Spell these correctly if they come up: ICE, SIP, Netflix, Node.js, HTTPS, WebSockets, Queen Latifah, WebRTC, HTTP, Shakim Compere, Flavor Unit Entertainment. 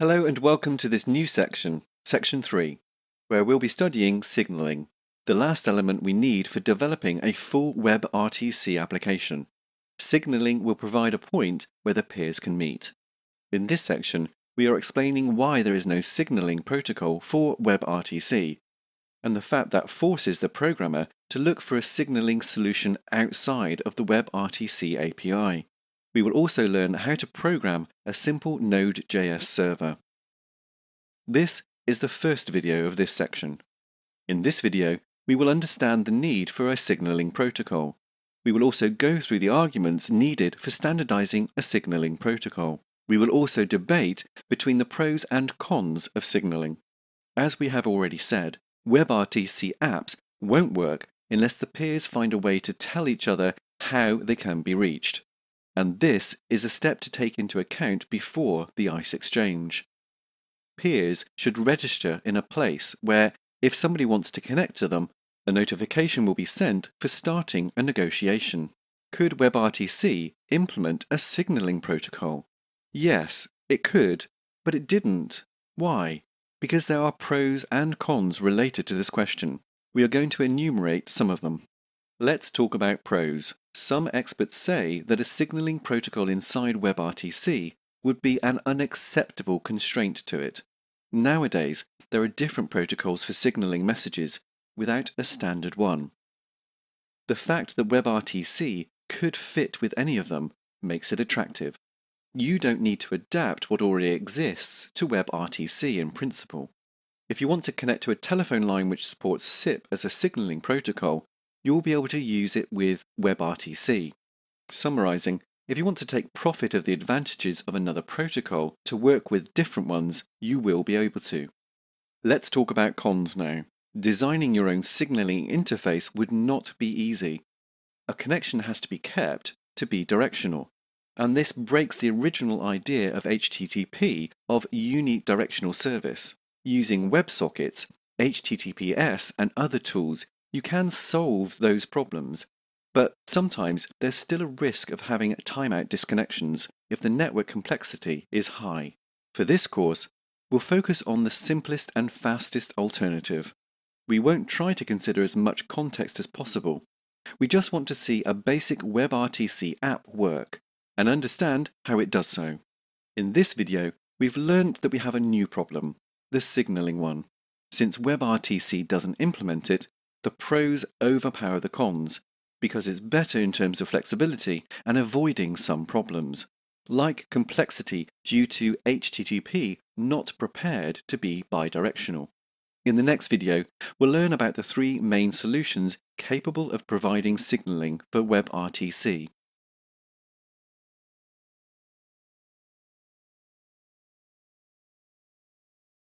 Hello and welcome to this new section, Section 3, where we'll be studying signaling, the last element we need for developing a full WebRTC application. Signaling will provide a point where the peers can meet. In this section, we are explaining why there is no signaling protocol for WebRTC, and the fact that forces the programmer to look for a signaling solution outside of the WebRTC API. We will also learn how to program a simple Node.js server. This is the first video of this section. In this video, we will understand the need for a signaling protocol. We will also go through the arguments needed for standardizing a signaling protocol. We will also debate between the pros and cons of signaling. As we have already said, WebRTC apps won't work unless the peers find a way to tell each other how they can be reached. And this is a step to take into account before the ICE exchange. Peers should register in a place where, if somebody wants to connect to them, a notification will be sent for starting a negotiation. Could WebRTC implement a signaling protocol? Yes, it could, but it didn't. Why? Because there are pros and cons related to this question. We are going to enumerate some of them. Let's talk about pros. Some experts say that a signaling protocol inside WebRTC would be an unacceptable constraint to it. Nowadays, there are different protocols for signaling messages without a standard one. The fact that WebRTC could fit with any of them makes it attractive. You don't need to adapt what already exists to WebRTC in principle. If you want to connect to a telephone line which supports SIP as a signaling protocol, you'll be able to use it with WebRTC. Summarizing, if you want to take profit of the advantages of another protocol to work with different ones, you will be able to. Let's talk about cons now. Designing your own signaling interface would not be easy. A connection has to be kept to be directional, and this breaks the original idea of HTTP of unidirectional service. Using WebSockets, HTTPS and other tools, you can solve those problems, but sometimes there's still a risk of having timeout disconnections if the network complexity is high. For this course, we'll focus on the simplest and fastest alternative. We won't try to consider as much context as possible. We just want to see a basic WebRTC app work and understand how it does so. In this video, we've learned that we have a new problem, the signaling one. Since WebRTC doesn't implement it, the pros overpower the cons, because it's better in terms of flexibility and avoiding some problems, like complexity due to HTTP not prepared to be bidirectional. In the next video, we'll learn about the three main solutions capable of providing signaling for WebRTC.